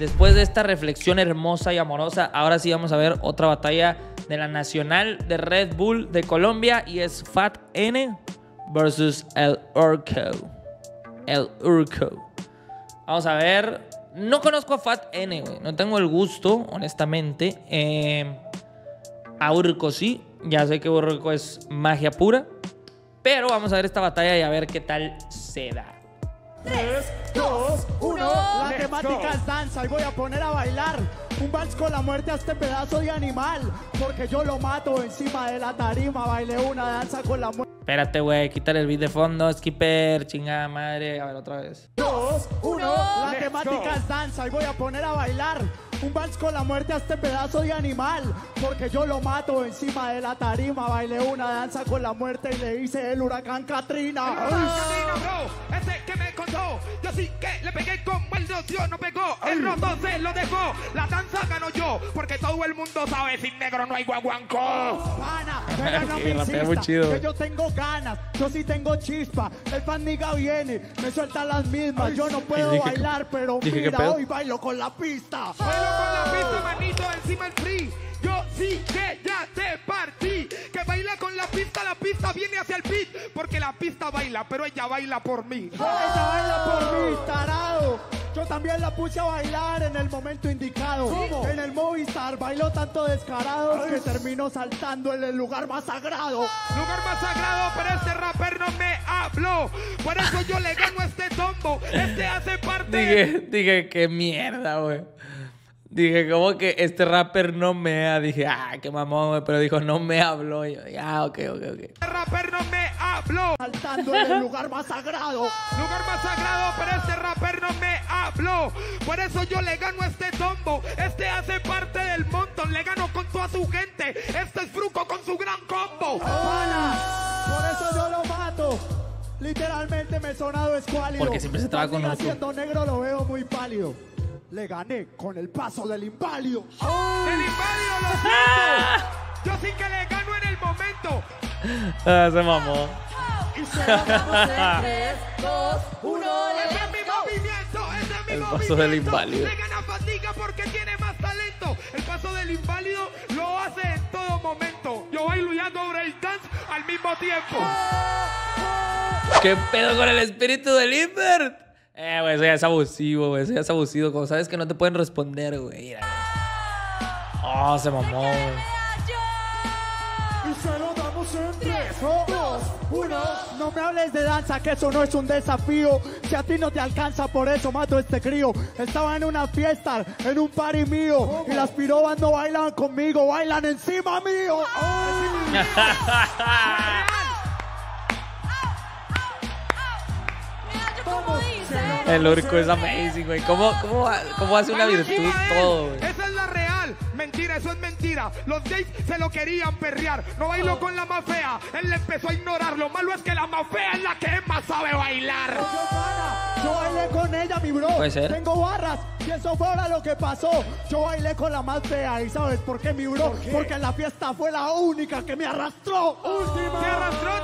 Después de esta reflexión hermosa y amorosa, ahora sí vamos a ver otra batalla de la Nacional de Red Bull de Colombia, y es Fat N versus El Urko. El Urko. Vamos a ver. No conozco a Fat N, güey. No tengo el gusto, honestamente. A Urko sí. Ya sé que Urko es magia pura. Pero vamos a ver esta batalla y a ver qué tal se da. 3, 2, 1. La temática es danza y voy a poner a bailar un vals con la muerte a este pedazo de animal, porque yo lo mato encima de la tarima. Bailé una danza con la muerte. Espérate, güey, quitar el beat de fondo, Skiper, chingada madre. A ver, otra vez. 2, 1. La temática es danza y voy a poner a bailar un vals con la muerte a este pedazo de animal, porque yo lo mato encima de la tarima. Bailé una danza con la muerte y le hice el huracán Katrina. El huracán Katrina, bro. Ese que me contó, yo sí que le pegué con mal noción, no pegó. El roto se lo dejó. La danza ganó yo, porque todo el mundo sabe, sin negro no hay guaguancó. Pana, vengan a mi cista, que yo tengo ganas, yo sí tengo chispa. El fan nigga viene, me suelta las mismas. Ay, yo no puedo bailar, pero mira, hoy bailo con la pista. Con la pista, manito, encima el free. Yo sí que ya te partí. Que baila con la pista viene hacia el beat. Porque la pista baila, pero ella baila por mí. ¡Oh! Ella baila por mí, tarado. Yo también la puse a bailar en el momento indicado. ¿Cómo? En el Movistar bailó tanto descarado que terminó saltando en el lugar más sagrado. Lugar más sagrado, pero este rapper no me habló. Por eso yo le gano a este tombo. Este hace parte. Dije, qué mierda, güey. Dije, como que este rapper no me ha... Dije, ah, qué mamón, güey. Pero dijo, no me habló. Yo, ah, ok. Este rapper no me habló. Saltando en el lugar más sagrado. Lugar más sagrado, pero este rapper no me habló. Por eso yo le gano a este tombo. Este hace parte del montón. Le gano con toda su gente. Este es Fruco con su gran combo. Por eso yo lo mato. Literalmente me he sonado escuálido. Porque siempre se estaba con otro. Siendo negro lo veo muy pálido. Le gané con el paso del inválido. ¡Oh! ¡El inválido lo siento! Yo sí que le gano en el momento. Se mamó. Y se ganamos en 3, 2, 1. ¡Ese es mi movimiento! ¡Ese es mi movimiento! El paso del inválido. Le gana fatiga porque tiene más talento. El paso del inválido lo hace en todo momento. Yo bailo y hago breakdance al mismo tiempo. ¿Qué pedo con el espíritu del Invert? Güey, eso ya es abusivo, güey. Eso ya es abusivo. Como sabes que no te pueden responder, güey. Mira. Oh, se mamó, güey. Y se lo damos en 3, 2, 1. No me hables de danza, que eso no es un desafío. Si a ti no te alcanza, por eso mato a este crío. Estaba en una fiesta, en un party mío. ¿Cómo? Y las pirobas no bailan conmigo, bailan encima mío. ¡Oh! ¡Ja! El Urko es amazing, güey. ¿Cómo hace una virtud todo, güey? Esa es la real. Mentira, eso es mentira. Los gays se lo querían perrear. No bailó con la más fea. Él le empezó a ignorar. Lo malo es que la más fea es la que más sabe bailar. Yo bailé con ella, mi bro. ¿Puede ser? Tengo barras. Y eso fue ahora lo que pasó. Yo bailé con la más fea. ¿Y sabes por qué, mi bro? ¿Por qué? Porque en la fiesta fue la única que me arrastró. Última.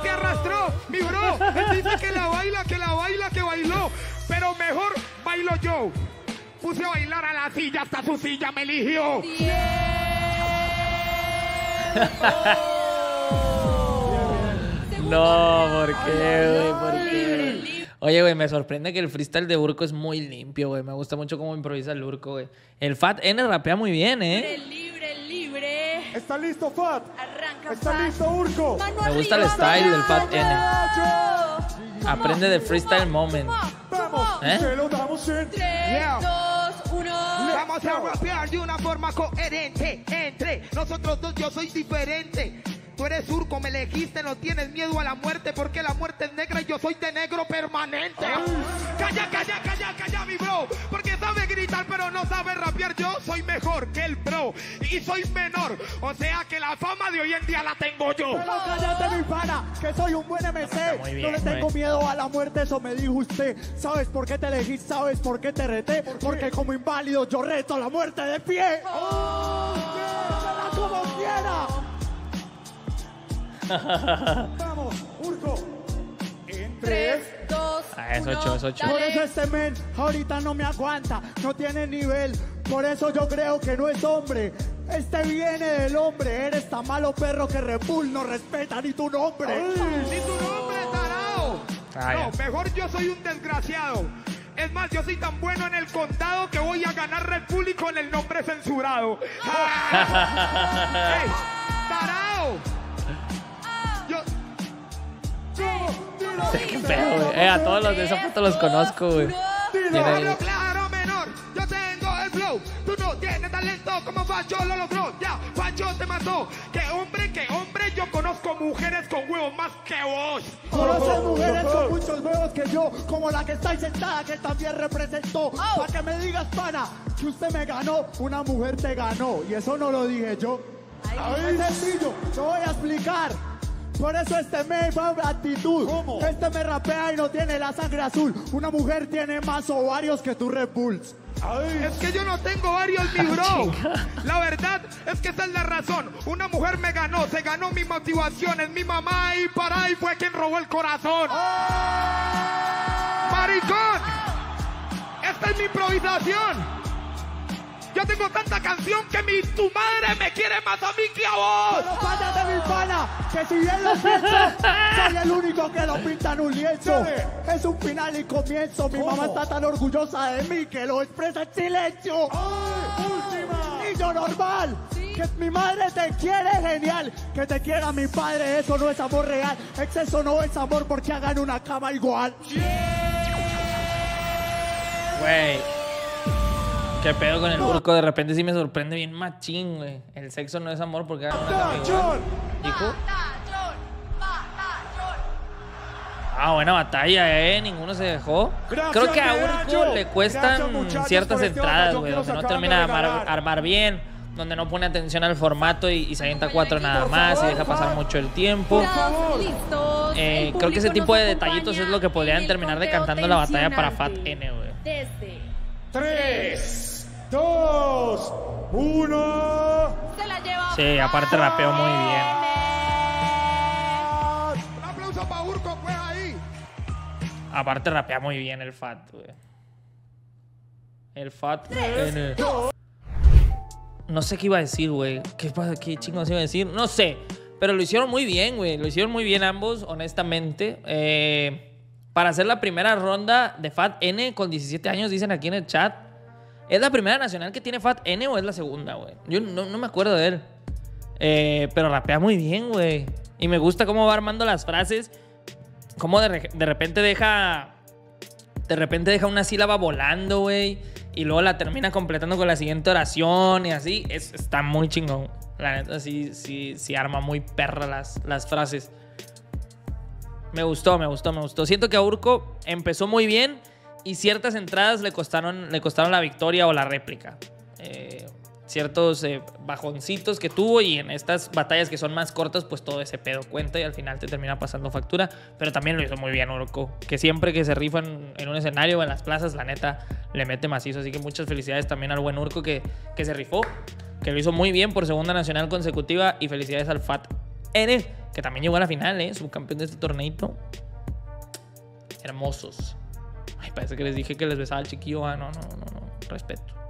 Te arrastró. Mi bro, él dice que la bailó. Pero mejor bailo yo. Puse a bailar a la silla, hasta su silla me eligió. No, ¿por qué, güey? ¿Por qué? Oye, güey, me sorprende que el freestyle de Urko es muy limpio, güey. Me gusta mucho cómo improvisa el Urko, güey. El Fat N rapea muy bien, ¿eh? Libre. ¿Está listo, Fat? Arranca, ¿está Fat? ¿Listo, Urko? Mano, me gusta arriba, el style del Fat N. Aprende de freestyle moment. ¿Eh? Se lo damos en 3, 2, 1. Vamos a rapear de una forma coherente. Entre nosotros dos yo soy diferente. Tú eres Urko, me elegiste, no tienes miedo a la muerte, porque la muerte es negra y yo soy de negro permanente. Calla, mi bro, porque sabe gritar pero no sabe rapear. Yo soy mejor que el bro y soy menor, o sea que la fama de hoy en día la tengo yo. Pero cállate, mi pana, que soy un buen MC. Bien, no le tengo miedo a la muerte, eso me dijo usted. ¿Sabes por qué te elegí? ¿Sabes por qué te reté? Porque como inválido yo reto a la muerte de pie. ¡Échala como quiera! Vamos, Urko. En 3, 2, 1. Es 8. Por eso este men ahorita no me aguanta, no tiene nivel. Por eso yo creo que no es hombre. Este viene del hombre. Eres tan malo, perro, que Red Bull no respeta ni tu nombre. Ni tu nombre, tarado. No, mejor yo soy un desgraciado. Es más, yo soy tan bueno en el contado que voy a ganar Red Bull y con el nombre censurado. ¡Ey, tarao! ¡Qué pedo, güey! A todos los de esos putos los conozco, güey. Claro, claro, menor. Yo tengo el flow. Tú no tienes talento como Facho lo logró. Ya, Facho te mató. Qué hombre, yo conozco mujeres con huevos más que vos. Conoces mujeres con muchos huevos que yo, como la que estáis sentada, que también representó. Para que me digas, pana, que usted me ganó, una mujer te ganó. Y eso no lo dije yo. Es sencillo, te voy a explicar. Por eso este me va a actitud. ¿Cómo? Este me rapea y no tiene la sangre azul. Una mujer tiene más ovarios que tu Red Bulls. Ay. Es que yo no tengo ovarios, mi bro. La verdad es que esa es la razón. Una mujer me ganó, se ganó mi motivación. Es mi mamá y para y fue quien robó el corazón. ¡Oh! ¡Maricón! Esta es mi improvisación. Yo tengo tanta canción que tu madre me quiere más a mí que a vos. Pero cállate, mi pana, que si bien lo pienso, soy el único que lo pinta en un lienzo. Es un final y comienzo. Mi mamá está tan orgullosa de mí que lo expresa en silencio. ¡Última! Niño normal. Que mi madre te quiere, genial. Que te quiera mi padre, eso no es amor real. Exceso no es amor porque hagan una cama igual. Güey. ¿Qué pedo con el Urko? De repente sí me sorprende bien machín, güey. El sexo no es amor porque... Ah, buena batalla, ¿eh? Ninguno se dejó. Creo que a Urko le cuestan ciertas entradas, güey. Donde no termina de armar bien, donde no pone atención al formato y se avienta 4 nada más y deja pasar mucho el tiempo. Creo que ese tipo de detallitos es lo que podrían terminar decantando la batalla para Fat N, güey. 3, 2, 1. Se la lleva. Sí, aparte rapeó muy bien. Un aplauso para Urko, pues ahí. Aparte rapea muy bien el Fat, güey. El Fat. 3, 2. No sé qué iba a decir, güey. ¿Qué pasa? ¿Qué chingos iba a decir? No sé. Pero lo hicieron muy bien, güey. Lo hicieron muy bien ambos, honestamente. Para hacer la primera ronda de Fat N con 17 años, dicen aquí en el chat. ¿Es la primera nacional que tiene Fat N o es la segunda, güey? Yo no me acuerdo de él. Pero rapea muy bien, güey. Y me gusta cómo va armando las frases. Cómo de repente deja una sílaba volando, güey. Y luego la termina completando con la siguiente oración y así. Está muy chingón. La neta, sí arma muy perra las frases. Me gustó. Siento que a Urko empezó muy bien y ciertas entradas le costaron la victoria o la réplica. Ciertos bajoncitos que tuvo, y en estas batallas que son más cortas, pues todo ese pedo cuenta y al final te termina pasando factura. Pero también lo hizo muy bien Urko, que siempre que se rifan en un escenario o en las plazas, la neta, le mete macizo. Así que muchas felicidades también al buen Urko que se rifó, que lo hizo muy bien por segunda nacional consecutiva, y felicidades al Fat N, que también llegó a la final, subcampeón de este torneito. Hermosos. Ay, parece que les dije que les besaba al chiquillo. Ah, no. Respeto.